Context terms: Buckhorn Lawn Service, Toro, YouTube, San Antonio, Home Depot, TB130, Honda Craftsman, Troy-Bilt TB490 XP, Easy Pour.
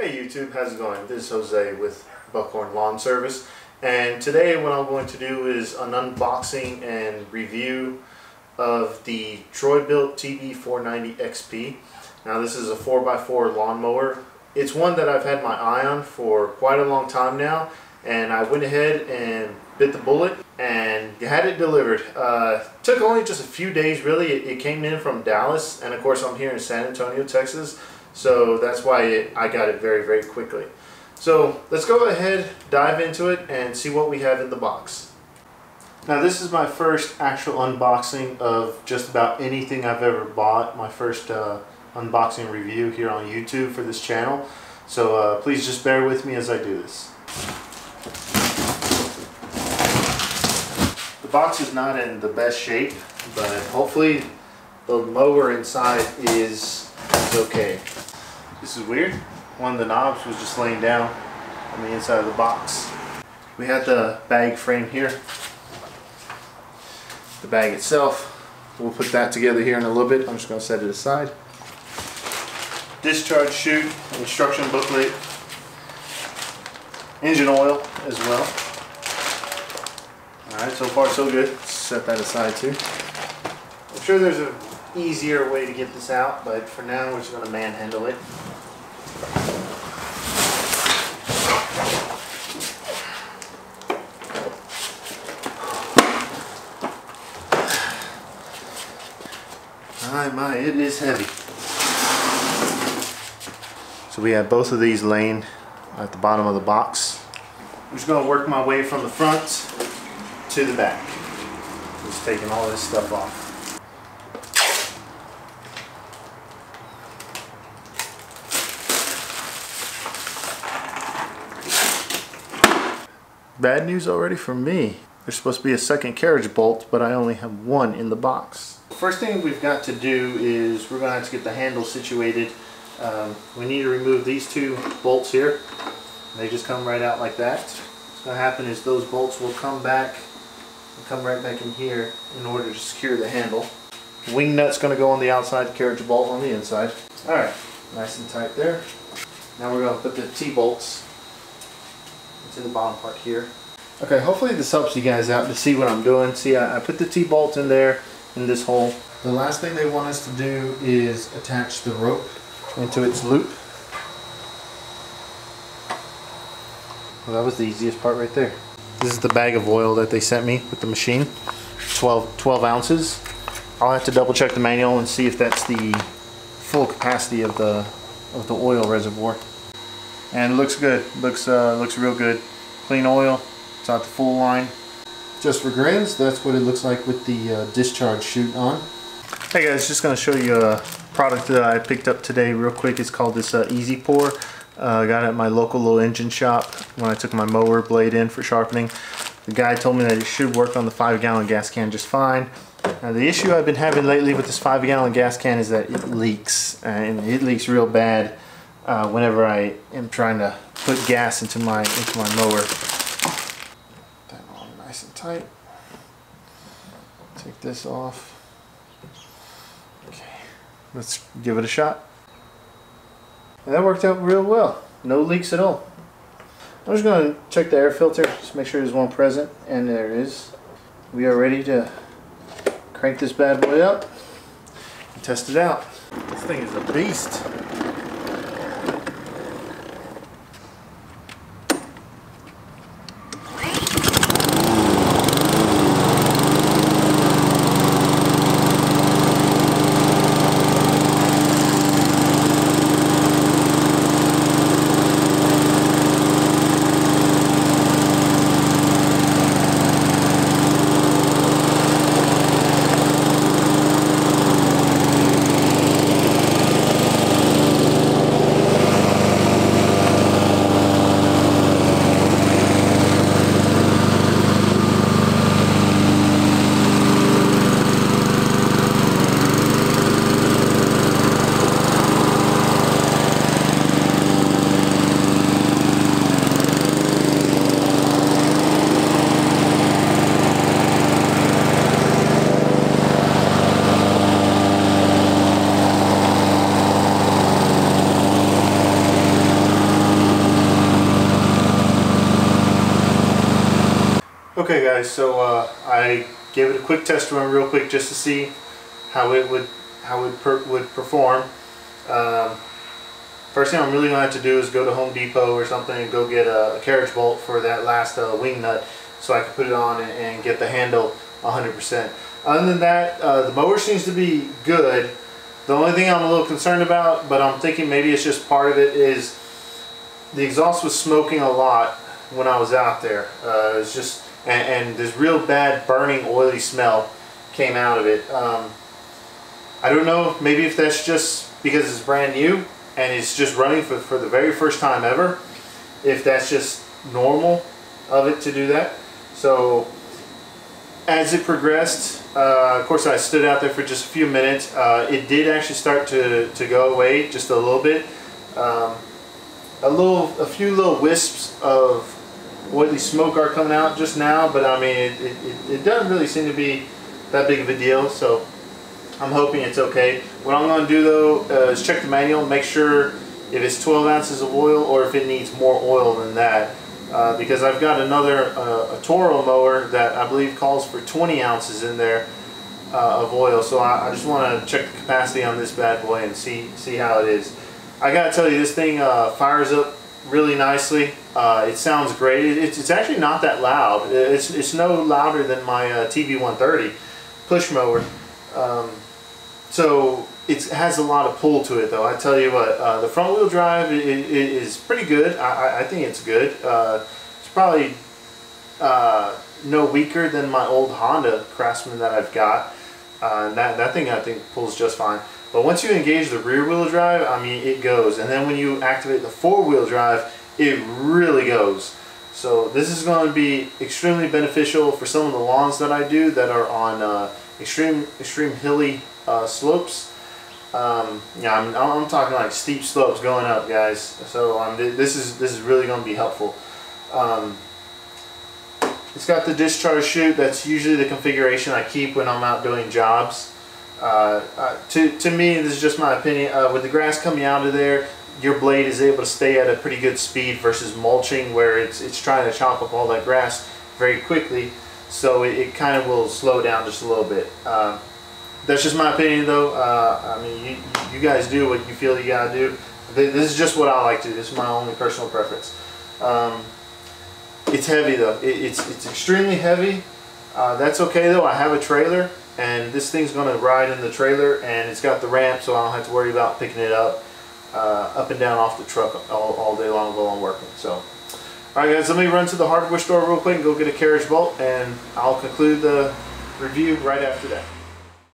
Hey YouTube, how's it going? This is Jose with Buckhorn Lawn Service, and today what I'm going to do is an unboxing and review of the Troy-Bilt TB490 XP. Now this is a 4x4 lawnmower. It's one that I've had my eye on for quite a long time now, and I went ahead and bit the bullet and had it delivered. Took only just a few days really. It came in from Dallas, and of course I'm here in San Antonio, Texas, so that's why I got it very, very quickly. So let's go ahead, dive into it, and see what we have in the box. Now this is my first actual unboxing of just about anything I've ever bought. My first unboxing review here on YouTube for this channel. So please just bear with me as I do this. The box is not in the best shape, but hopefully the mower inside is okay. This is weird. One of the knobs was just laying down on the inside of the box. We have the bag frame here. The bag itself, we'll put that together here in a little bit. I'm just going to set it aside. Discharge chute, instruction booklet, engine oil as well. Alright, so far so good. Set that aside too. I'm sure there's an easier way to get this out, but for now we're just going to manhandle it. My, it is heavy. So we have both of these laying at the bottom of the box. I'm just going to work my way from the front to the back. Just taking all this stuff off. Bad news already for me. There's supposed to be a second carriage bolt, but I only have one in the box. First thing we've got to do is we're going to have to get the handle situated. We need to remove these two bolts here. They just come right out like that. What's going to happen is those bolts will come back and come right back in here in order to secure the handle. The wing nut's going to go on the outside, carriage bolt on the inside. Alright, nice and tight there. Now we're going to put the T-bolts into the bottom part here. Okay, hopefully this helps you guys out to see what I'm doing. See, I put the T-bolt in there, in this hole. The last thing they want us to do is attach the rope into its loop. Well, that was the easiest part right there. This is the bag of oil that they sent me with the machine. 12 ounces. I'll have to double check the manual and see if that's the full capacity of the oil reservoir. And it looks good. Looks real good. Clean oil. It's not the full line. Just for grins, that's what it looks like with the discharge chute on. Hey guys, just going to show you a product that I picked up today real quick. It's called this Easy Pour. I got it at my local little engine shop when I took my mower blade in for sharpening. The guy told me that it should work on the 5-gallon gas can just fine. Now the issue I've been having lately with this 5-gallon gas can is that it leaks. And it leaks real bad whenever I am trying to put gas into my mower. Nice and tight. Take this off. Okay, let's give it a shot. And that worked out real well. No leaks at all. I'm just going to check the air filter, just make sure there's one present, and there is. We are ready to crank this bad boy up and test it out. This thing is a beast. Okay guys, so I gave it a quick test run real quick just to see how it would perform. First thing I'm really going to have to do is go to Home Depot or something and go get a carriage bolt for that last wing nut so I can put it on and get the handle 100%. Other than that, the mower seems to be good. The only thing I'm a little concerned about, but I'm thinking maybe it's just part of it, is the exhaust was smoking a lot when I was out there. It was just, and this real bad burning oily smell came out of it. I don't know, maybe if that's just because it's brand new and it's just running for the very first time ever, if that's just normal of it to do that. So as it progressed, of course I stood out there for just a few minutes. It did actually start to go away just a little bit. A few little wisps of oily smoke are coming out just now, but I mean it doesn't really seem to be that big of a deal, so I'm hoping it's okay. What I'm going to do though is check the manual, make sure if it's 12 ounces of oil or if it needs more oil than that, because I've got another a Toro mower that I believe calls for 20 ounces in there of oil, so I just want to check the capacity on this bad boy and see how it is. I gotta tell you, this thing fires up really nicely. It sounds great. It's actually not that loud. It's no louder than my TB130 push mower. So it has a lot of pull to it though. I tell you what, the front wheel drive is pretty good. I think it's good. It's probably no weaker than my old Honda Craftsman that I've got. That thing I think pulls just fine. But once you engage the rear wheel drive, I mean it goes. And then when you activate the four wheel drive, it really goes. So this is going to be extremely beneficial for some of the lawns that I do that are on extreme hilly slopes. Yeah, I'm talking like steep slopes going up, guys. So this is really going to be helpful. It's got the discharge chute. That's usually the configuration I keep when I'm out doing jobs. To me, this is just my opinion, with the grass coming out of there, your blade is able to stay at a pretty good speed versus mulching where it's trying to chop up all that grass very quickly, so it kind of will slow down just a little bit. That's just my opinion though. I mean, you guys do what you feel you gotta do. This is just what I like to do. This is my only personal preference. It's heavy though. It's extremely heavy. That's okay though. I have a trailer, and this thing's going to ride in the trailer, and it's got the ramp, so I don't have to worry about picking it up up and down off the truck all day long while I'm working. So, alright guys, let me run to the hardware store real quick and go get a carriage bolt, and I'll conclude the review right after that.